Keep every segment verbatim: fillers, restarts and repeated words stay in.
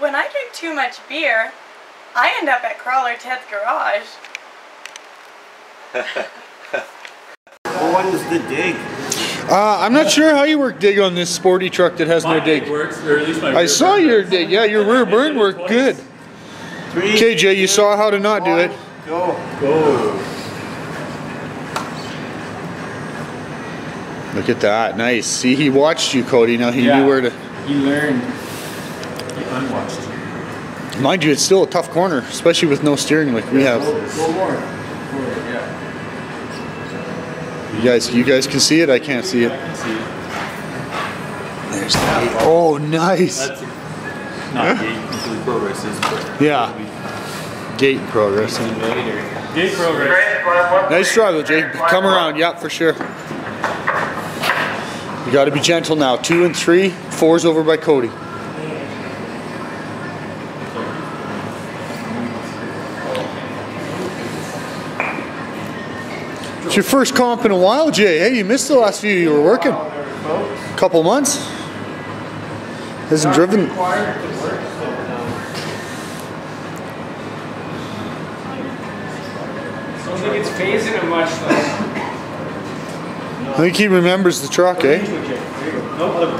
when I drink too much beer, I end up at Crawler Ted's garage. What is the dig? Uh, I'm not sure how you work dig on this sporty truck that has my no dig. Works, or at least my I saw your works. dig. Yeah, your rear burn worked twice. good. Three, K J, two, you saw how to not one, do it. Go, go. Look at that, nice. See, he watched you, Cody. Now he yeah, knew where to. He learned. He unwatched. Mind you, it's still a tough corner, especially with no steering like yeah, we have. Go, go more. Forward, yeah. You guys, you guys can see it. I can't see it. There's that. Oh, nice. That's not gate huh? progress, is it? Yeah. Gate progress. Gate progress. Nice struggle, Jake. Come around. Yep, for sure. You got to be gentle now. Two and three. Four's over by Codie. It's your first comp in a while, Jay. Hey, you missed the last few you were working. A couple months. Hasn't driven. I don't think it's phasing him much, though. I think he remembers the truck, eh? Nope.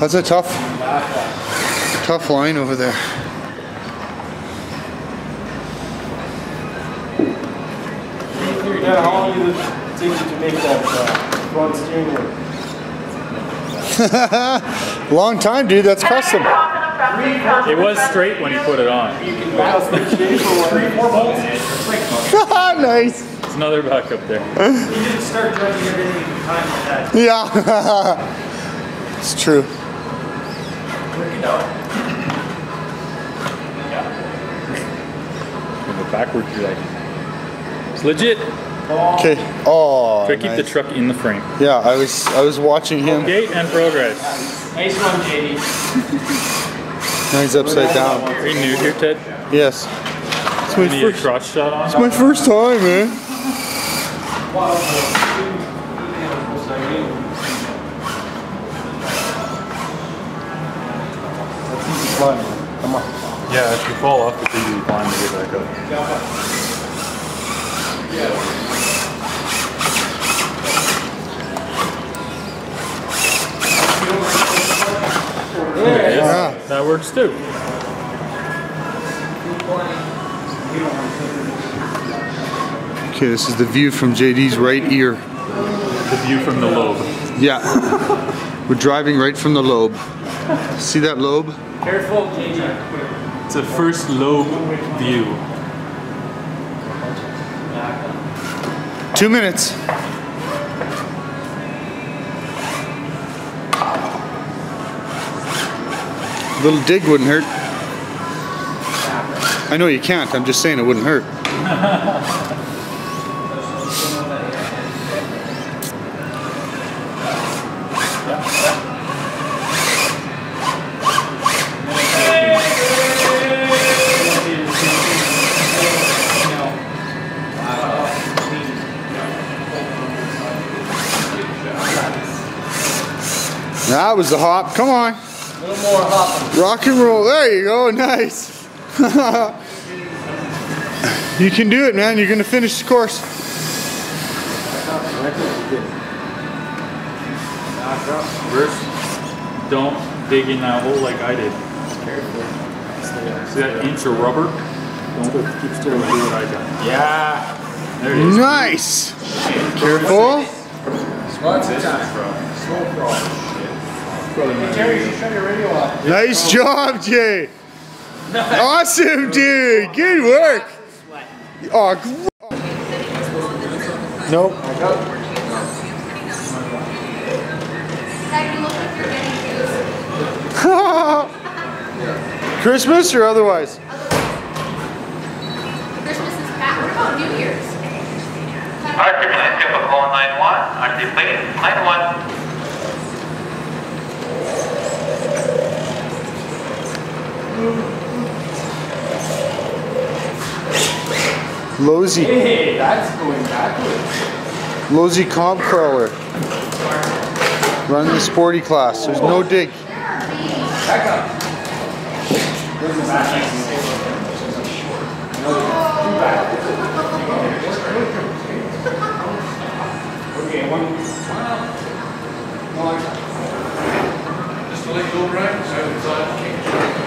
That's a tough, tough line over there. How long did it take you to make that front steering wheel? Long time, dude. That's custom. It was straight when he put it on. Nice. It's another buck up there. You didn't start driving everything in time like that. Yeah. It's true. Yeah. Backward drag. It's legit. Okay. Oh. Try to keep nice. the truck in the frame. Yeah, I was I was watching him. Gate and progress. Nice one, J D. Now he's upside down. Are you new here, Ted? Yes. It's my first crotch shot on. It's my first time, man. Wow. Come on. Yeah, if you fall off, it's easy to climb to get back up. There it is. Yeah. That works too. Okay, this is the view from J D's right ear. The view from the lobe. Yeah. We're driving right from the lobe. See that lobe? Careful. It's a first lobe view. Two minutes. A little dig wouldn't hurt. I know you can't, I'm just saying it wouldn't hurt. That was the hop. Come on. A little more hopping. Rock and roll. There you go. Nice. You can do it, man. You're going to finish the course. Don't dig in that hole like I did. See that inch of rubber? Don't keep still. Do what I got. Yeah. There it is. Nice. Careful. Lots of time. Slow crawl. Hey, Terry, you should turn your radio off. Nice job, Jay. Awesome, dude. Good work. Oh, great. Nope. Christmas or otherwise? Christmas is back. What about New Year's? Our terminal trip of call nine one. Are they playing? nine one. Losi. Hey, that's going backwards. Losi comp crawler. Run the sporty class. There's no dig. Back up. Okay, one. Just to let go, Brian. So I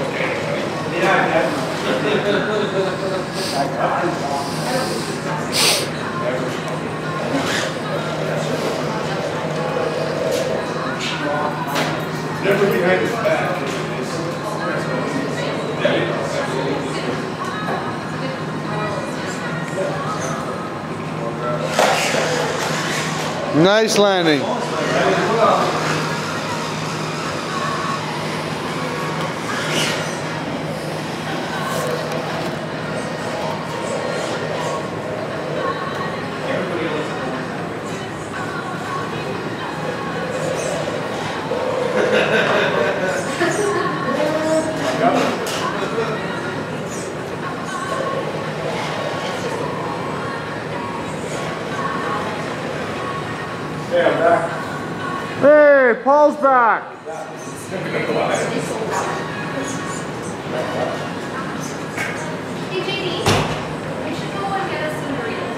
Yeah, never behind his back. Nice landing. Hey, Paul's back. Hey, J D, we should go and get a Cinderella.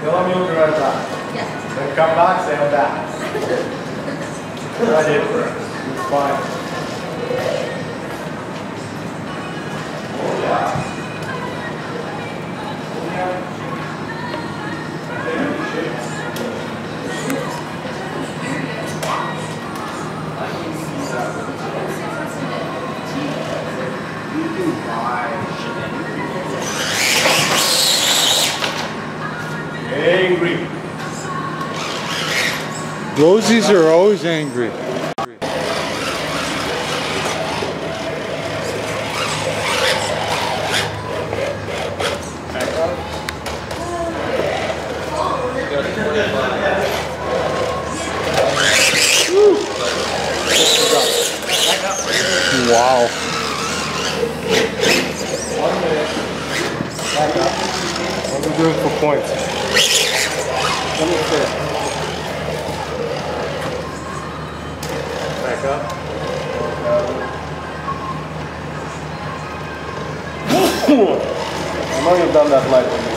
Tell him you'll be right back. Yes. Then come back, say I'm back. Right here for it. It's fine. Oh, yeah. Angry. Losies are always angry. Wow. What are we doing for points? Back up. I might have done that lightly.